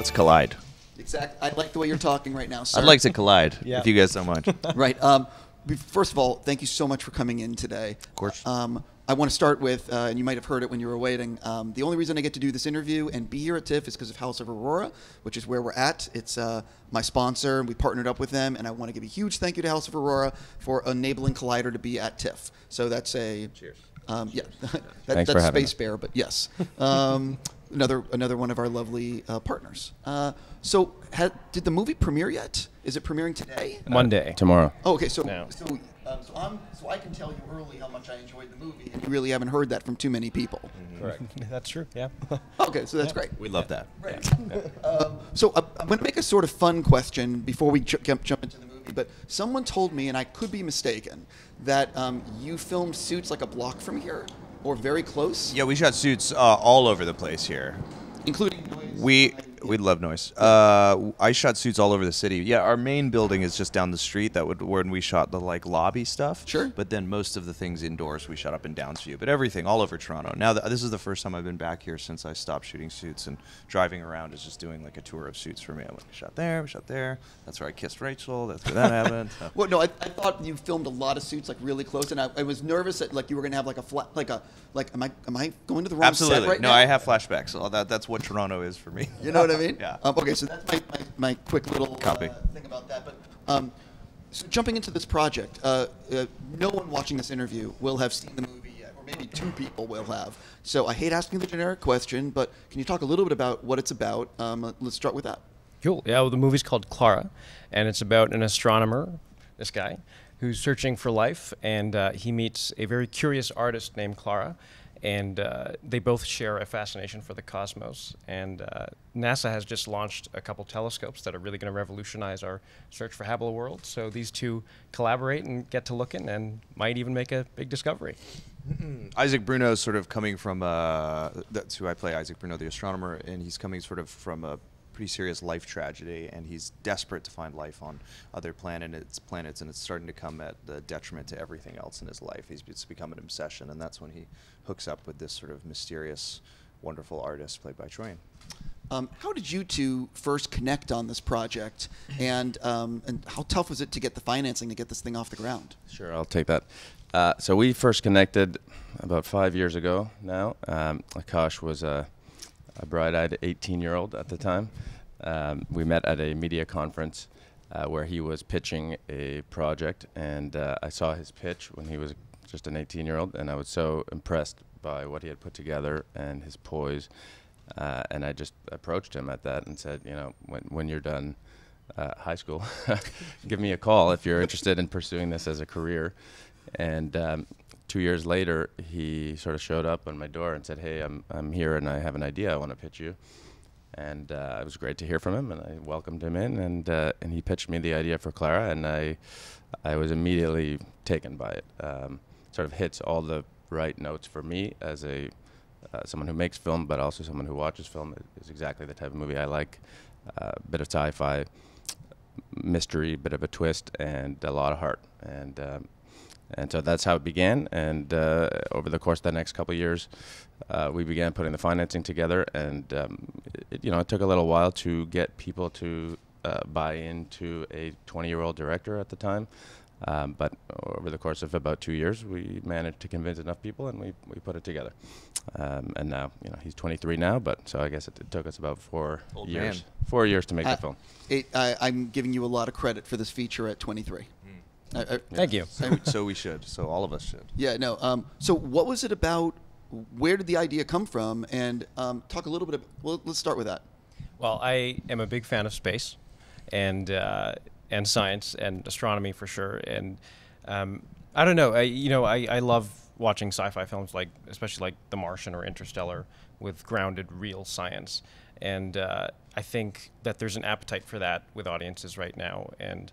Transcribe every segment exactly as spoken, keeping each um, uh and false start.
Let's collide. Exactly. I like the way you're talking right now, sir. I'd like to collide yeah. with you guys so much. Right. Um, first of all, thank you so much for coming in today. Of course. Um, I want to start with, uh, and you might have heard it when you were waiting, um, the only reason I get to do this interview and be here at TIFF is because of House of Aurora, which is where we're at. It's uh, my sponsor, and we partnered up with them, and I want to give a huge thank you to House of Aurora for enabling Collider to be at TIFF. So that's a... Cheers. Um, yeah, that, Thanks that's for space bear, but yes. Um, another another one of our lovely uh, partners. Uh, so had, did the movie premiere yet? Is it premiering today? Monday. Uh, tomorrow. Oh, okay, so... No. so Um, so, I'm, so I can tell you early how much I enjoyed the movie, and you really haven't heard that from too many people. Mm-hmm. Correct. That's true, yeah. Okay, so that's yeah. great. We love yeah. that. Right. Yeah. Yeah. Um, so uh, I'm going to make a sort of fun question before we jump, jump into the movie, but someone told me, and I could be mistaken, that um, you filmed Suits like a block from here, or very close? Yeah, we shot Suits uh, all over the place here. Including noise? We... We love noise. Uh, I shot Suits all over the city. Yeah, our main building is just down the street. That would when we shot the like lobby stuff. Sure. But then most of the things indoors we shot up in Downsview. But everything all over Toronto. Now th this is the first time I've been back here since I stopped shooting Suits, and driving around is just doing like a tour of Suits for me. I went we shot there, we shot there. That's where I kissed Rachel. That's where that happened. So. Well, no, I, I thought you filmed a lot of Suits like really close, and I, I was nervous that like you were gonna have like a flat like a like am I am I going to the wrong Absolutely. set right no, now? No, I have flashbacks. So that that's what Toronto is for me. You know. I mean? Yeah. Um, okay, so that's my, my, my quick little Copy. Uh, thing about that. But um, so jumping into this project, uh, uh, no one watching this interview will have seen the movie yet, or maybe two people will have. So I hate asking the generic question, but can you talk a little bit about what it's about? Um, let's start with that. Cool. Yeah, well, the movie's called Clara, and it's about an astronomer, this guy, who's searching for life, and uh, he meets a very curious artist named Clara. And uh, they both share a fascination for the cosmos. And uh, NASA has just launched a couple telescopes that are really going to revolutionize our search for habitable worlds. So these two collaborate and get to looking and might even make a big discovery. Isaac Bruno is sort of coming from, uh, that's who I play, Isaac Bruno, the astronomer, and he's coming sort of from a pretty serious life tragedy, and he's desperate to find life on other planets, planets, and it's starting to come at the detriment to everything else in his life. He's, it's become an obsession, and that's when he hooks up with this sort of mysterious, wonderful artist played by Troian. Um, how did you two first connect on this project, and, um, and how tough was it to get the financing to get this thing off the ground? Sure, I'll take that. Uh, so we first connected about five years ago now. Um, Akash was a uh, a bright-eyed eighteen-year-old at the time. Um, we met at a media conference uh, where he was pitching a project, and uh, I saw his pitch when he was just an eighteen-year-old, and I was so impressed by what he had put together and his poise, uh, and I just approached him at that and said, you know, when, when you're done uh, high school, give me a call if you're interested in pursuing this as a career. And um, two years later, he sort of showed up on my door and said, hey, I'm, I'm here and I have an idea I want to pitch you. And uh, it was great to hear from him, and I welcomed him in, and uh, and he pitched me the idea for Clara, and I, I was immediately taken by it. Um, sort of hits all the right notes for me as a uh, someone who makes film, but also someone who watches film. It's exactly the type of movie I like. A uh, bit of sci-fi, mystery, bit of a twist, and a lot of heart. And um, And so that's how it began, and uh, over the course of the next couple of years, uh, we began putting the financing together, and um, it, you know, it took a little while to get people to uh, buy into a twenty-year-old director at the time, um, but over the course of about two years, we managed to convince enough people, and we, we put it together. Um, and now, you know, he's twenty-three now, but so I guess it, it took us about four Old years, man. four years to make uh, the film. It, I, I'm giving you a lot of credit for this feature at twenty-three. I, I, Thank yeah. you. So, so we should. So all of us should. Yeah, no. Um, so what was it about? Where did the idea come from? And um, talk a little bit about, well, let's start with that. Well, I am a big fan of space and, uh, and science and astronomy for sure. And um, I don't know, I, you know, I, I love watching sci-fi films, like especially like The Martian or Interstellar, with grounded real science. And uh, I think that there's an appetite for that with audiences right now. And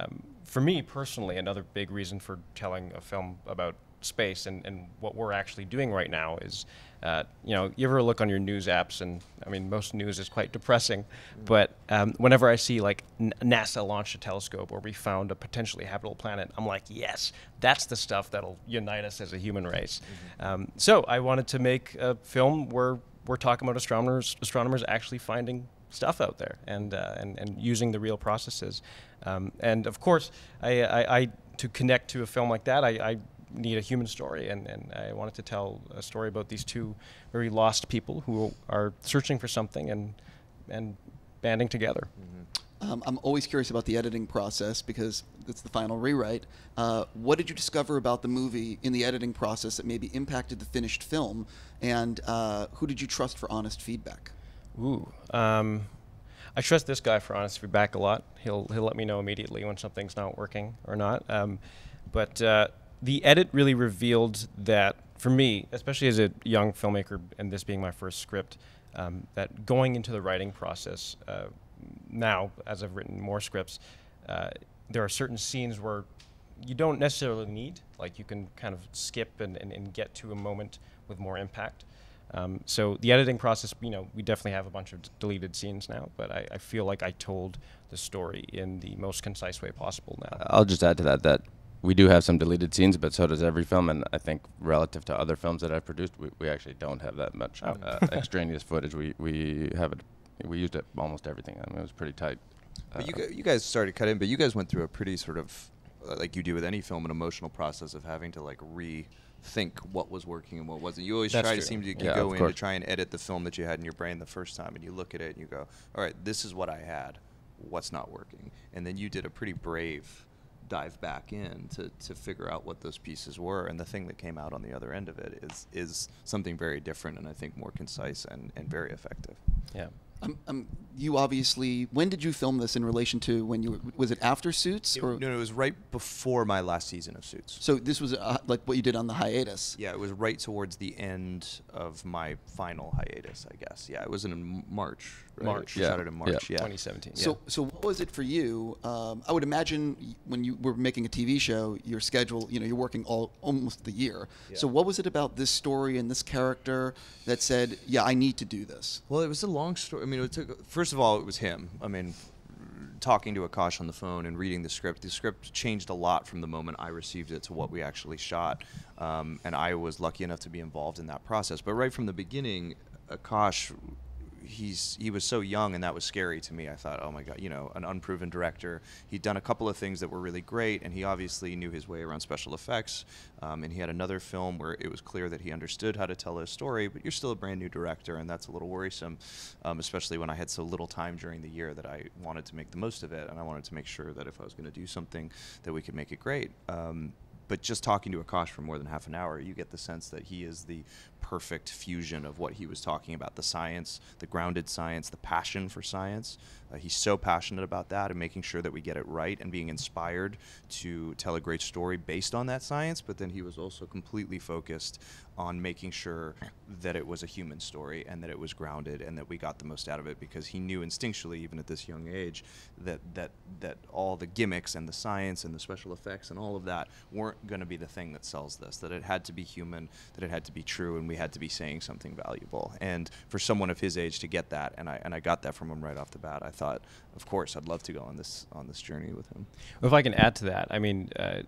Um, for me personally, another big reason for telling a film about space and, and what we're actually doing right now is, uh, you know, you ever look on your news apps, and I mean, most news is quite depressing, mm-hmm. but um, whenever I see like NASA launched a telescope or we found a potentially habitable planet, I'm like, yes, that's the stuff that'll unite us as a human race. Mm-hmm. um, so I wanted to make a film where we're talking about astronomers, astronomers actually finding stuff out there, and uh, and and using the real processes. Um, and of course, I, I, I to connect to a film like that, I, I need a human story, and, and I wanted to tell a story about these two very lost people who are searching for something and and banding together. Mm-hmm. um, I'm always curious about the editing process, because it's the final rewrite. Uh, what did you discover about the movie in the editing process that maybe impacted the finished film, and uh, who did you trust for honest feedback? Ooh, um, I trust this guy for honest feedback a lot. He'll he'll let me know immediately when something's not working or not. Um, but uh, the edit really revealed that for me, especially as a young filmmaker, and this being my first script, um, that going into the writing process uh, now, as I've written more scripts, uh, there are certain scenes where you don't necessarily need, like you can kind of skip and, and, and get to a moment with more impact. Um, so the editing process, you know, we definitely have a bunch of d deleted scenes now, but I, I feel like I told the story in the most concise way possible now. I'll just add to that that we do have some deleted scenes, but so does every film, and I think relative to other films that I've produced, we, we actually don't have that much oh. uh, extraneous footage. We we have it. We used it almost everything. I mean, it was pretty tight. But uh, you, gu you guys started cut in, but you guys went through a pretty sort of, uh, like you do with any film, an emotional process of having to like re. think what was working and what wasn't. You always That's try true. to seem to yeah, go in course. to try and edit the film that you had in your brain the first time, and you look at it and you go, all right, this is what I had, what's not working. And then you did a pretty brave dive back in to, to figure out what those pieces were, and the thing that came out on the other end of it is is something very different, and I think more concise and, and very effective. Yeah. Um, um, you obviously, when did you film this in relation to when you, was it after Suits? It, or? No, no, it was right before my last season of Suits. So this was uh, like what you did on the hiatus? Yeah, it was right towards the end of my final hiatus, I guess. Yeah, it was in March. Right? March. Yeah. Started in March, yeah. yeah. twenty seventeen. Yeah. So, so what was it for you? Um, I would imagine when you were making a T V show, your schedule, you know, you're working all almost the year. Yeah. So what was it about this story and this character that said, yeah, I need to do this? Well, it was a long story. I mean, it took, first of all, it was him. I mean, talking to Akash on the phone and reading the script, the script changed a lot from the moment I received it to what we actually shot. Um, and I was lucky enough to be involved in that process. But right from the beginning, Akash, he's he was so young, and that was scary to me. I thought, oh my God, you know, an unproven director. He'd done a couple of things that were really great, and he obviously knew his way around special effects. Um, and he had another film where it was clear that he understood how to tell a story, but you're still a brand new director, and that's a little worrisome, um, especially when I had so little time during the year that I wanted to make the most of it, and I wanted to make sure that if I was gonna do something, that we could make it great. Um, But just talking to Akash for more than half an hour, you get the sense that he is the perfect fusion of what he was talking about, the science, the grounded science, the passion for science. Uh, he's so passionate about that and making sure that we get it right and being inspired to tell a great story based on that science. But then he was also completely focused on making sure that it was a human story and that it was grounded and that we got the most out of it, because he knew instinctually, even at this young age, that, that, that all the gimmicks and the science and the special effects and all of that weren't going to be the thing that sells this, that it had to be human, that it had to be true, and we had to be saying something valuable. And for someone of his age to get that, and I and I got that from him right off the bat, I thought, of course, I'd love to go on this on this journey with him. Well, if I can add to that, I mean, uh,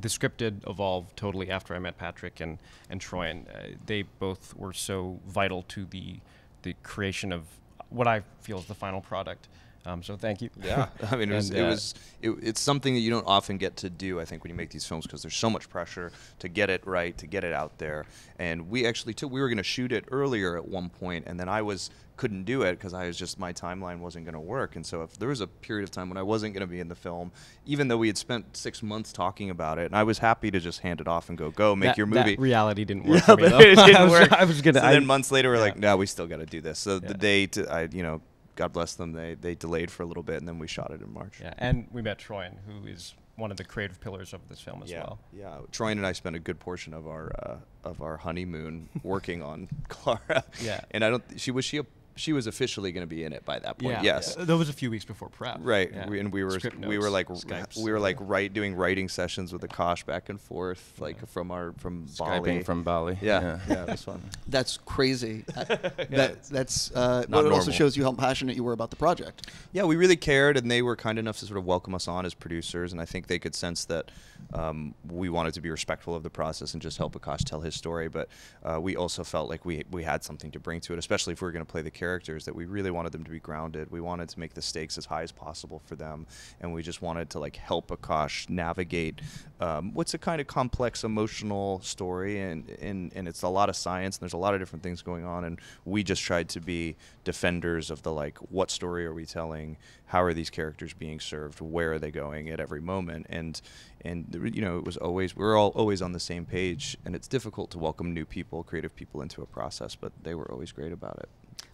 the script did evolve totally after I met Patrick and and Troian. Uh, they both were so vital to the the creation of what I feel is the final product. Um, so thank you. Yeah, I mean, it was, and, uh, it was it, it's something that you don't often get to do, I think, when you make these films, because there's so much pressure to get it right, to get it out there. And we actually took, we were going to shoot it earlier at one point, and then I was couldn't do it because I was just, my timeline wasn't going to work. And so if there was a period of time when I wasn't going to be in the film, even though we had spent six months talking about it, and I was happy to just hand it off and go, go, make that, your movie. That reality didn't work. Yeah, for me, though. It didn't I was, work. I was gonna, so I, then months later, we're yeah. like, no, we still got to do this. So yeah. the day to, I, you know, God bless them, they, they delayed for a little bit, and then we shot it in March. Yeah, and we met Troian, who is one of the creative pillars of this film as yeah, well. Yeah, Troian and I spent a good portion of our uh, of our honeymoon working on Clara. Yeah. And I don't, she was she a, she was officially going to be in it by that point. Yeah, yes. Yeah. That was a few weeks before prep. Right. Yeah. We, and we were Script notes, we were like Skypes, we were like right doing writing sessions with Akash back and forth, like yeah. from our from Skyping Bali. from Bali. Yeah. Yeah, yeah, it was fun. That's crazy. That, yeah. That's uh but it also shows you how passionate you were about the project. Yeah, we really cared, and they were kind enough to sort of welcome us on as producers, and I think they could sense that um, we wanted to be respectful of the process and just help Akash tell his story, but uh, we also felt like we we had something to bring to it, especially if we were going to play the character characters that we really wanted them to be grounded. We wanted to make the stakes as high as possible for them, and we just wanted to like help Akash navigate um, what's a kind of complex emotional story, and, and and it's a lot of science and there's a lot of different things going on, and we just tried to be defenders of the like, what story are we telling, how are these characters being served, where are they going at every moment, and and you know, it was always, we were all always on the same page, and it's difficult to welcome new people, creative people into a process, but they were always great about it.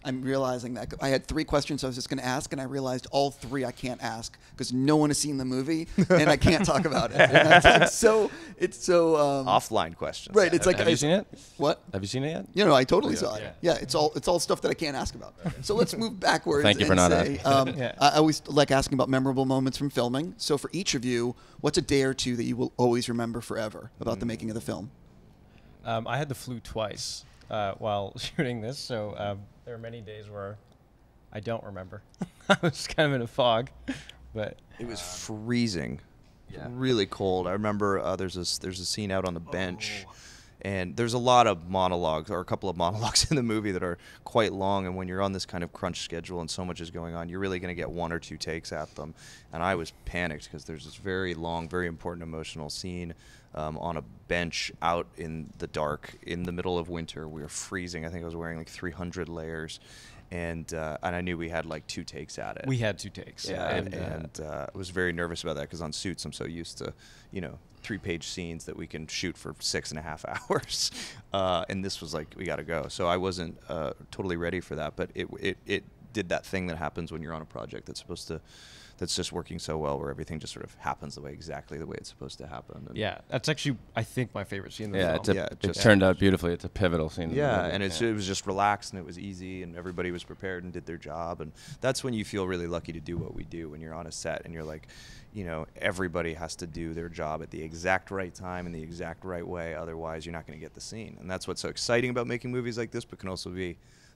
I'm realizing that I had three questions I was just going to ask, and I realized all three I can't ask because no one has seen the movie, and I can't talk about it. And that's, like, so it's so um, offline questions, right? It's have, like have I, you seen it? What have you seen it yet? You know, I totally yeah, saw it. Yeah. yeah, it's all it's all stuff that I can't ask about. Right. So let's move backwards. Thank you for and not say, asking. Um, yeah. I always like asking about memorable moments from filming. So for each of you, what's a day or two that you will always remember forever about mm. the making of the film? Um, I had the flu twice uh, while shooting this, so. Um, There are many days where I don't remember. I was kind of in a fog, but it was uh, freezing, yeah. really cold. I remember uh, there's this there's a scene out on the bench, oh. and there's a lot of monologues or a couple of monologues in the movie that are quite long. And when you're on this kind of crunch schedule and so much is going on, you're really going to get one or two takes at them. And I was panicked because there's this very long, very important emotional scene. Um, on a bench out in the dark in the middle of winter. We were freezing. I think I was wearing like three hundred layers. And uh, and I knew we had like two takes at it. We had two takes. Yeah, and, and, and uh, I was very nervous about that because on Suits I'm so used to, you know, three-page scenes that we can shoot for six and a half hours. Uh, and this was like, we got to go. So I wasn't uh, totally ready for that. But it, it, it did that thing that happens when you're on a project that's supposed to, that's just working so well, where everything just sort of happens the way exactly the way it's supposed to happen. And yeah, that's actually I think my favorite scene. In the yeah, film. It's a, yeah, it, just, it turned out beautifully. It's a pivotal scene. Yeah, in the movie. and it's, yeah. it was just relaxed and it was easy and everybody was prepared and did their job, and that's when you feel really lucky to do what we do when you're on a set and you're like, you know, everybody has to do their job at the exact right time in the exact right way. Otherwise, you're not going to get the scene, and that's what's so exciting about making movies like this, but can also be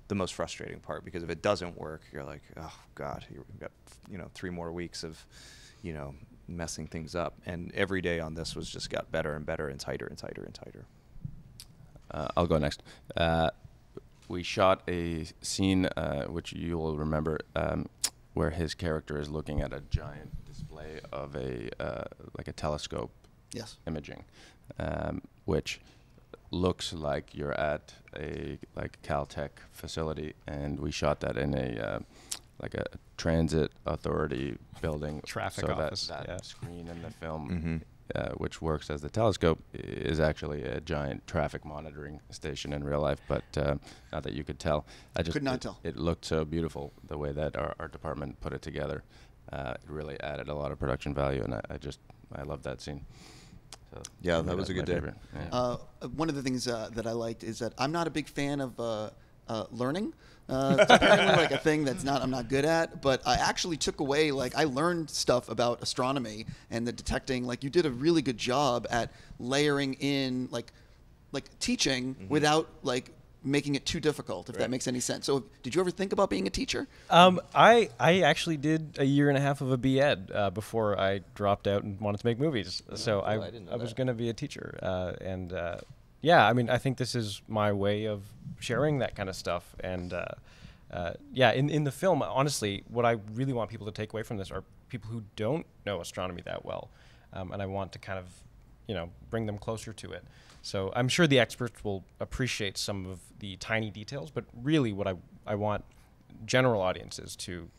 the most frustrating part, because if it doesn't work, you're like, oh God, we've got, you know, three more weeks of, you know, messing things up. And every day on this was just got better and better and tighter and tighter and tighter. Uh, I'll go next. Uh, we shot a scene, uh, which you will remember, um, where his character is looking at a giant display of a, uh, like a telescope yes. imaging, um, which looks like you're at a like Caltech facility, and we shot that in a uh, like a transit authority building. Traffic so office. That, that yeah. screen in the film, mm-hmm. uh, which works as the telescope, is actually a giant traffic monitoring station in real life. But uh, not that you could tell. I just could not it, tell. It looked so beautiful the way that our art department put it together. Uh, it really added a lot of production value, and I, I just I love that scene. So yeah, that was a good day. Yeah. Uh, one of the things uh, that I liked is that I'm not a big fan of uh, uh, learning. Uh, it's apparently like a thing that's not I'm not good at, but I actually took away, like I learned stuff about astronomy and the detecting. Like you did a really good job at layering in like like teaching mm-hmm. without like making it too difficult, if right. that makes any sense. So did you ever think about being a teacher? Um, I, I actually did a year and a half of a B Ed uh, before I dropped out and wanted to make movies. Oh, so I, I, I was going to be a teacher. Uh, and uh, yeah, I mean, I think this is my way of sharing that kind of stuff. And uh, uh, yeah, in, in the film, honestly, what I really want people to take away from this are people who don't know astronomy that well. Um, and I want to kind of, you know, bring them closer to it. So I'm sure the experts will appreciate some of the tiny details, but really what I, I want general audiences to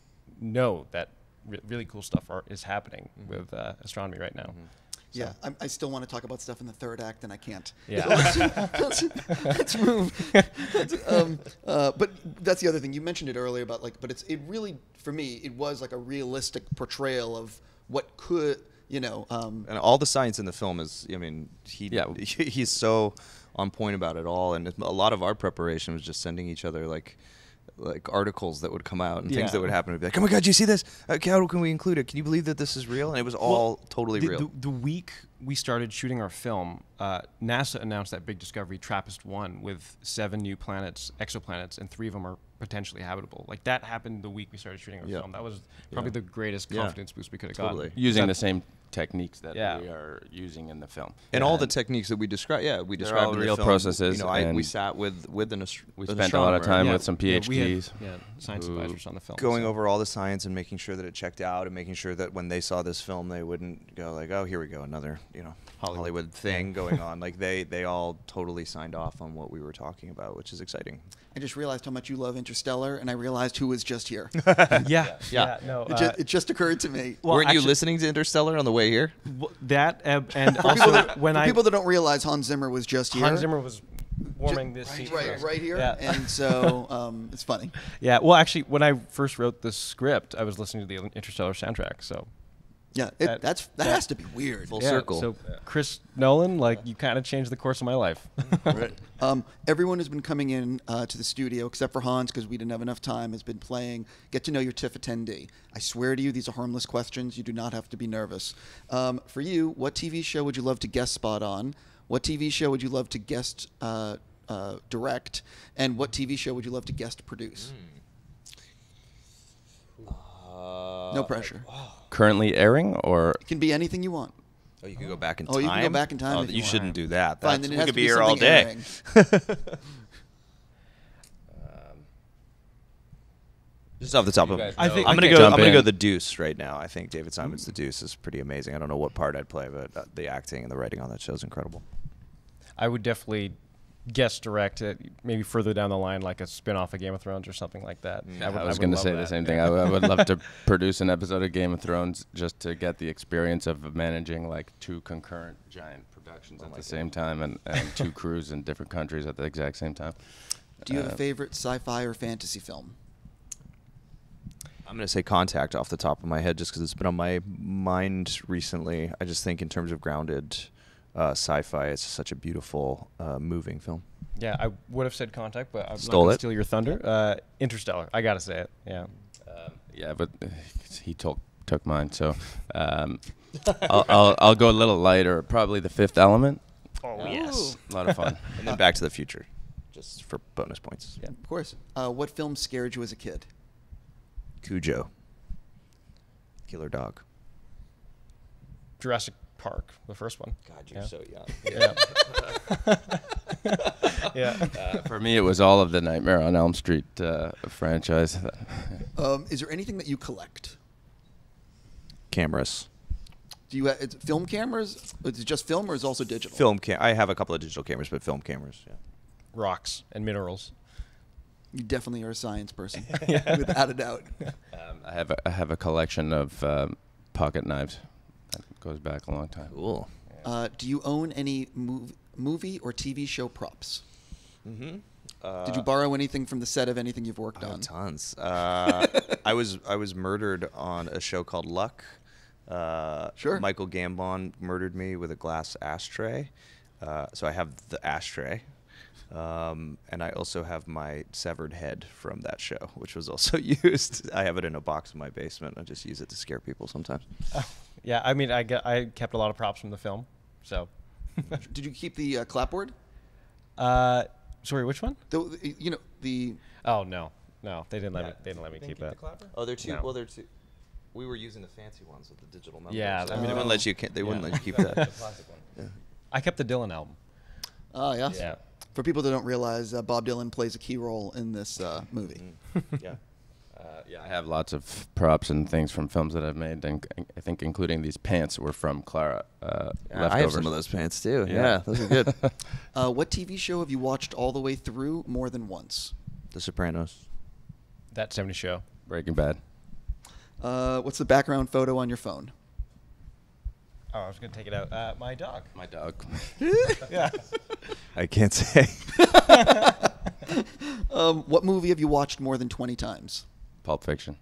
know that re really cool stuff are, is happening mm-hmm. with uh, astronomy right now. Mm-hmm. So. Yeah, I'm, I still want to talk about stuff in the third act, and I can't. Yeah. let's, let's, let's move. Let's, um, uh, but that's the other thing. You mentioned it earlier about like, but it's it really, for me, it was like a realistic portrayal of what could, you know, um, and all the science in the film is, I mean, he yeah. he's so on point about it all, and a lot of our preparation was just sending each other like like articles that would come out and yeah. things that would happen. We'd be like, oh my God, do you see this? Okay, how can we include it? Can you believe that this is real? And it was all well, totally the, real. The, the week we started shooting our film, uh, NASA announced that big discovery TRAPPIST one with seven new planets, exoplanets, and three of them are potentially habitable. Like that happened the week we started shooting our yeah. film. That was probably yeah. the greatest confidence yeah. boost we could have totally. gotten. Using that, the same techniques that yeah. we are using in the film. And, and all the techniques that we describe, yeah, we described in the real film, processes. You know, I, we sat with, with an astro we an spent astronomer. a lot of time yeah. with some PhDs. Yeah, had, yeah science Ooh. advisors on the film. Going so. over all the science and making sure that it checked out and making sure that when they saw this film, they wouldn't go like, oh, here we go, another, you know, Hollywood, Hollywood thing going on. Like they, they all totally signed off on what we were talking about, which is exciting. I just realized how much you love Interstellar, and I realized who was just here. yeah, yeah, yeah. No, it, uh, just, it just occurred to me. Well, Weren't actually, you listening to Interstellar on the way here? Well, that uh, and also that, when I people that don't realize Hans Zimmer was just here. Hans Zimmer was warming just, this right, seat right, first. right here, yeah. and so um, it's funny. Yeah. Well, actually, when I first wrote the script, I was listening to the Interstellar soundtrack. So. Yeah, it, that, that's that, that has to be weird. Full yeah, circle. So, yeah. Chris Nolan, like you kind of changed the course of my life. Right. Um, everyone has been coming in uh, to the studio except for Hans because we didn't have enough time. Has been playing Get to Know Your TIFF Attendee. I swear to you, these are harmless questions. You do not have to be nervous. Um, for you, what T V show would you love to guest spot on? What T V show would you love to guest uh, uh, direct? And what T V show would you love to guest produce? Mm. Uh, no pressure. I, oh. Currently airing, or it can be anything you want. Oh, you can go back in time. Oh, you can go back in time. Oh, you, you shouldn't do that. Fine, then it we has could to be, be here all day. um, just off the top of, I think I'm gonna go. I'm gonna go the Deuce right now. I think David Simon's mm. The Deuce is pretty amazing. I don't know what part I'd play, but the acting and the writing on that show is incredible. I would definitely guest direct it, maybe further down the line, like a spin-off of Game of Thrones or something like that. Mm. I, would, I was going to say that. the same thing. I, I would love to produce an episode of Game of Thrones just to get the experience of managing like two concurrent giant productions oh at the God. same time and, and two crews in different countries at the exact same time. Do you uh, have a favorite sci-fi or fantasy film? I'm going to say Contact off the top of my head just because it's been on my mind recently. I just think in terms of grounded Uh, sci-fi, it's such a beautiful, uh, moving film. Yeah, I would have said Contact, but I'm Stole not going to steal your thunder. Uh, Interstellar, I got to say it. Yeah, um, yeah, but he took took mine, so um, I'll, I'll I'll go a little lighter. Probably The Fifth Element. Oh uh, yes, a lot of fun. And then Back to the Future, just for bonus points. Yeah, of course. Uh, what film scared you as a kid? Cujo. Killer Dog. Jurassic Park, the first one. God, you're yeah. so young. Yeah. yeah. Uh, for me, it was all of the Nightmare on Elm Street uh, franchise. um, is there anything that you collect? Cameras. Do you have, it's film cameras? Is it just film, or is it also digital? Film cam. I have a couple of digital cameras, but film cameras. Yeah. Rocks and minerals. You definitely are a science person, yeah. without a doubt. Um, I have a, I have a collection of um, pocket knives. That goes back a long time. Cool. Uh, do you own any mov movie or T V show props? Mm-hmm. Uh, Did you borrow anything from the set of anything you've worked on? Tons. Uh, I was I was murdered on a show called Luck. Uh, sure. Michael Gambon murdered me with a glass ashtray, uh, so I have the ashtray. Um, and I also have my severed head from that show, which was also used. I have it in a box in my basement. I just use it to scare people sometimes. Uh, yeah, I mean, I, get, I kept a lot of props from the film. So, did you keep the uh, clapboard? Uh, sorry, which one? The, you know the. Oh no, no, they didn't let yeah. me. They didn't let me keep, keep that. The oh, they're too. No. Well, they're too. We were using the fancy ones with the digital numbers. Yeah, so. I mean, they wouldn't let you. They wouldn't yeah. let you keep that. The plastic one. Yeah. I kept the Dylan album. Oh yeah. Yeah. For people that don't realize, uh, Bob Dylan plays a key role in this uh, movie. Mm. Yeah, uh, yeah. I have lots of props and things from films that I've made, and I think including these pants were from Clara. Uh, yeah, leftovers. I have some of those pants too. Yeah, yeah those are good. uh, what T V show have you watched all the way through more than once? The Sopranos. That seventies Show. Breaking Bad. Uh, what's the background photo on your phone? Oh, I was going to take it out. Uh, my dog. My dog. yeah. I can't say. um, what movie have you watched more than twenty times? Pulp Fiction.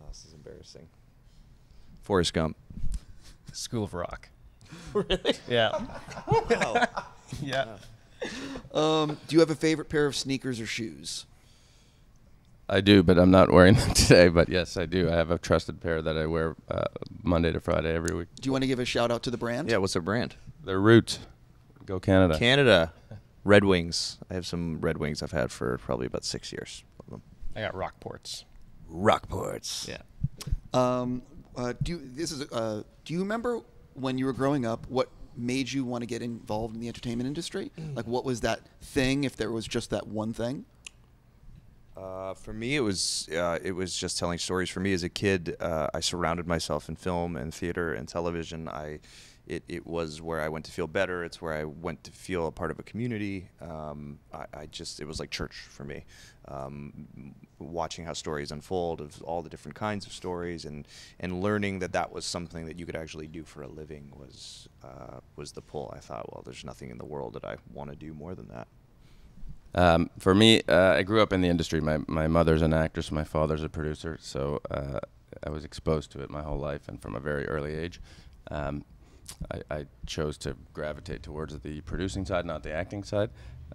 Oh, this is embarrassing. Forrest Gump. School of Rock. Really? Yeah. Wow. Yeah. Um, do you have a favorite pair of sneakers or shoes? I do, but I'm not wearing them today. But yes, I do. I have a trusted pair that I wear uh, Monday to Friday every week. Do you want to give a shout out to the brand? Yeah, what's their brand? Their Roots. Go Canada. Canada. Red Wings. I have some Red Wings I've had for probably about six years. I got Rockports. Rockports. Yeah. Um, Uh, do you, this is uh, do you remember when you were growing up? What made you want to get involved in the entertainment industry? Mm. Like, what was that thing? If there was just that one thing. Uh, for me, it was uh, it was just telling stories. For me, as a kid, uh, I surrounded myself in film and theater and television. I it it was where I went to feel better. It's where I went to feel a part of a community. Um, I, I just it was like church for me. Um, watching how stories unfold of all the different kinds of stories and and learning that that was something that you could actually do for a living was uh, was the pull. I thought, well, there's nothing in the world that I want to do more than that. Um, for me, uh, I grew up in the industry. My, my mother's an actress, my father's a producer, so uh, I was exposed to it my whole life and from a very early age. Um, I, I chose to gravitate towards the producing side, not the acting side,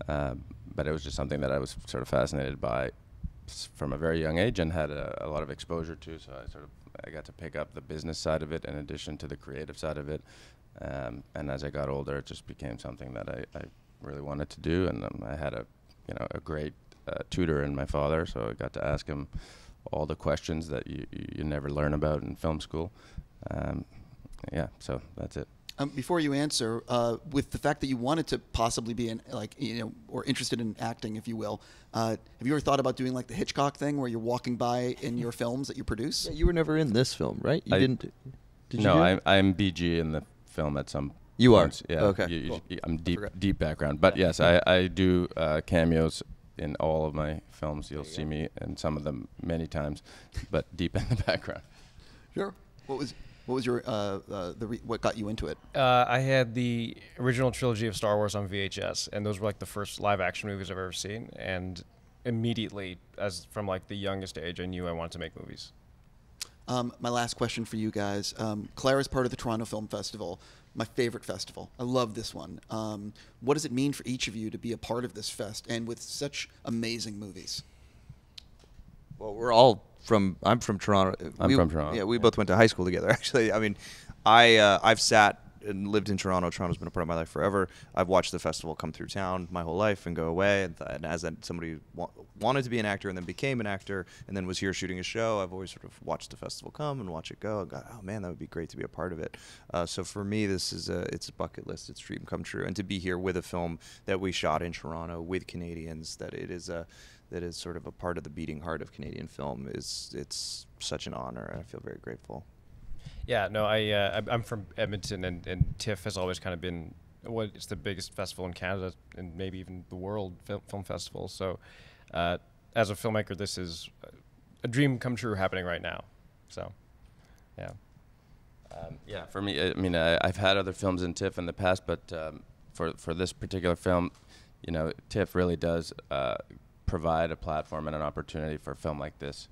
uh, but it was just something that I was sort of fascinated by from a very young age and had a, a lot of exposure to, so I sort of I got to pick up the business side of it in addition to the creative side of it, um, and as I got older, it just became something that I, I really wanted to do, and um, I had a you know, a great uh, tutor in my father, so I got to ask him all the questions that you, you, you never learn about in film school. Um, yeah, so that's it. Um, before you answer, uh, with the fact that you wanted to possibly be in, like, you know, or interested in acting, if you will, uh, have you ever thought about doing like the Hitchcock thing where you're walking by in your films that you produce? Yeah, you were never in this film, right? You I didn't. Did no, you do I'm, I'm B G in the film at some point. You are, yeah. Okay. You, you, cool. you, I'm deep, deep background, but yes, I I do uh, cameos in all of my films. You'll see me in some of them many times, but deep in the background. Sure. What was what was your uh, uh, the re what got you into it? Uh, I had the original trilogy of Star Wars on V H S, and those were like the first live action movies I've ever seen. And immediately, as from like the youngest age, I knew I wanted to make movies. Um, my last question for you guys: um, Clara is part of the Toronto Film Festival. My favorite festival. I love this one. Um, what does it mean for each of you to be a part of this fest and with such amazing movies? Well, we're all from, I'm from Toronto. I'm we, from Toronto. Yeah, we yeah. both went to high school together, actually. I mean, I, uh, I've sat and lived in Toronto. Toronto's been a part of my life forever. I've watched the festival come through town my whole life and go away. And, and as somebody wa wanted to be an actor and then became an actor and then was here shooting a show, I've always sort of watched the festival come and watch it go. And go, oh man, that would be great to be a part of it. Uh, so for me, this is a, it's a bucket list. It's a dream come true. And to be here with a film that we shot in Toronto with Canadians, that it is a, that is sort of a part of the beating heart of Canadian film, is it's such an honor. And I feel very grateful. Yeah, no, I, uh, I'm from Edmonton, and, and TIFF has always kind of been, well, it's the biggest festival in Canada and maybe even the world, film, film festival. So uh, as a filmmaker, this is a dream come true happening right now. So, yeah. Um, yeah, for me, I mean, I, I've had other films in TIFF in the past, but um, for, for this particular film, you know, TIFF really does uh, provide a platform and an opportunity for a film like this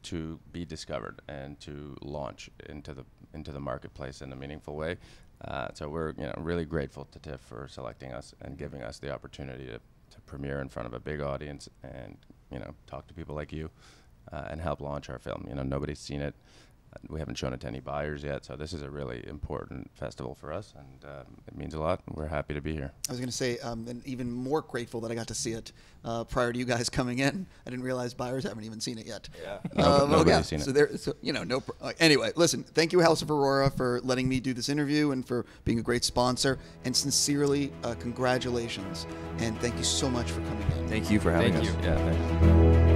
to be discovered and to launch into the into the marketplace in a meaningful way. Uh, so we're you know really grateful to TIFF for selecting us and giving us the opportunity to, to premiere in front of a big audience and you know talk to people like you uh, and help launch our film. You know nobody's seen it. We haven't shown it to any buyers yet, so this is a really important festival for us, and um, it means a lot. We're happy to be here. I was going to say, um, and even more grateful that I got to see it uh, prior to you guys coming in. I didn't realize buyers haven't even seen it yet. Yeah, no, um, nobody's okay. seen it. So there, so, you know, no. Pr uh, anyway, listen. Thank you, House of Aurora, for letting me do this interview and for being a great sponsor. And sincerely, uh, congratulations, and thank you so much for coming in. Thank you for having thank us. You. Yeah, thank you.